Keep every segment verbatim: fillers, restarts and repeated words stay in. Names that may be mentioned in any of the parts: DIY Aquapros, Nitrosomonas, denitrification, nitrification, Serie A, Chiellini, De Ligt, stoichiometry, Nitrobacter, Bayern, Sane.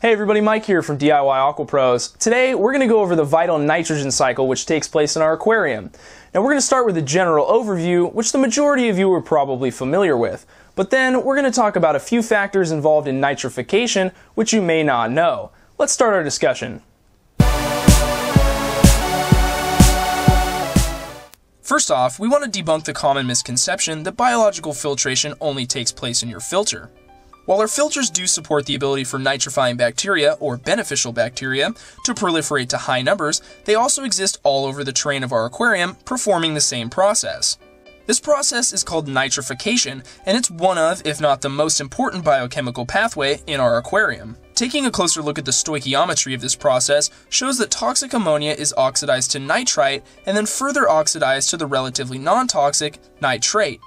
Hey everybody, Mike here from D I Y Aquapros. Today we're going to go over the vital nitrogen cycle which takes place in our aquarium. Now we're going to start with a general overview which the majority of you are probably familiar with, but then we're going to talk about a few factors involved in nitrification which you may not know. Let's start our discussion. First off, we want to debunk the common misconception that biological filtration only takes place in your filter. While our filters do support the ability for nitrifying bacteria, or beneficial bacteria, to proliferate to high numbers, they also exist all over the terrain of our aquarium, performing the same process. This process is called nitrification, and it's one of, if not the most important biochemical pathway in our aquarium. Taking a closer look at the stoichiometry of this process shows that toxic ammonia is oxidized to nitrite, and then further oxidized to the relatively non-toxic nitrate.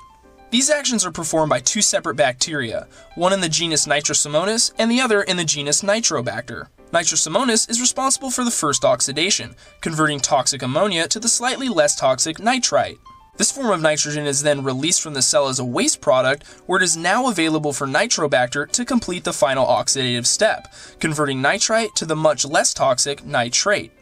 These actions are performed by two separate bacteria, one in the genus Nitrosomonas and the other in the genus Nitrobacter. Nitrosomonas is responsible for the first oxidation, converting toxic ammonia to the slightly less toxic nitrite. This form of nitrogen is then released from the cell as a waste product, where it is now available for Nitrobacter to complete the final oxidative step, converting nitrite to the much less toxic nitrate.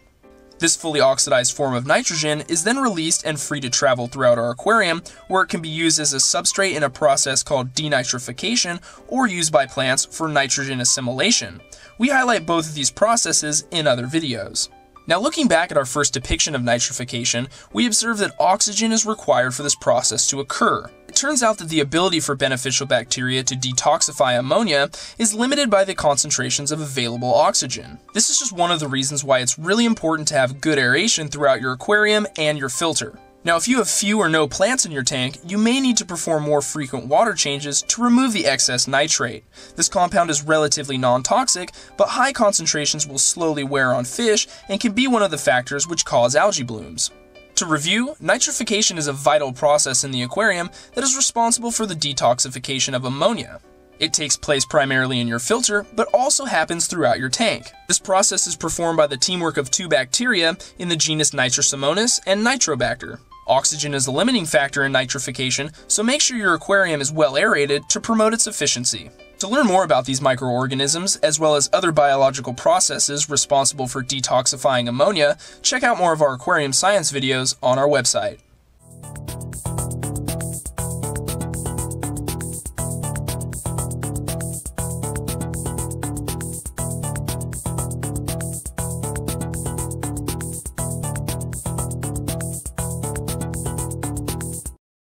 This fully oxidized form of nitrogen is then released and free to travel throughout our aquarium, where it can be used as a substrate in a process called denitrification, or used by plants for nitrogen assimilation. We highlight both of these processes in other videos. Now, looking back at our first depiction of nitrification, we observe that oxygen is required for this process to occur. It turns out that the ability for beneficial bacteria to detoxify ammonia is limited by the concentrations of available oxygen. This is just one of the reasons why it's really important to have good aeration throughout your aquarium and your filter. Now, if you have few or no plants in your tank, you may need to perform more frequent water changes to remove the excess nitrate. This compound is relatively non-toxic, but high concentrations will slowly wear on fish and can be one of the factors which cause algae blooms. To review, nitrification is a vital process in the aquarium that is responsible for the detoxification of ammonia. It takes place primarily in your filter, but also happens throughout your tank. This process is performed by the teamwork of two bacteria in the genus Nitrosomonas and Nitrobacter. Oxygen is the limiting factor in nitrification, so make sure your aquarium is well aerated to promote its efficiency. To learn more about these microorganisms, as well as other biological processes responsible for detoxifying ammonia, check out more of our aquarium science videos on our website.